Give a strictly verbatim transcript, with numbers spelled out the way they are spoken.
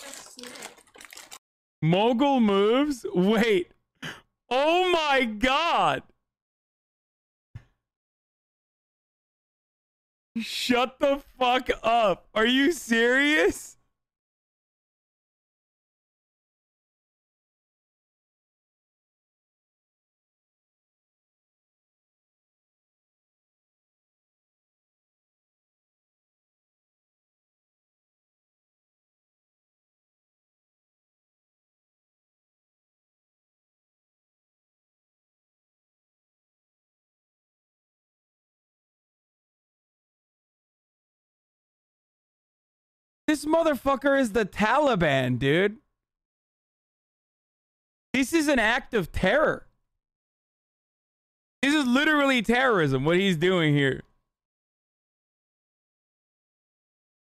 just snip. Mogul moves? Wait. Oh my god. Shut the fuck up. Are you serious? This motherfucker is the Taliban, dude. This is an act of terror. This is literally terrorism, what he's doing here.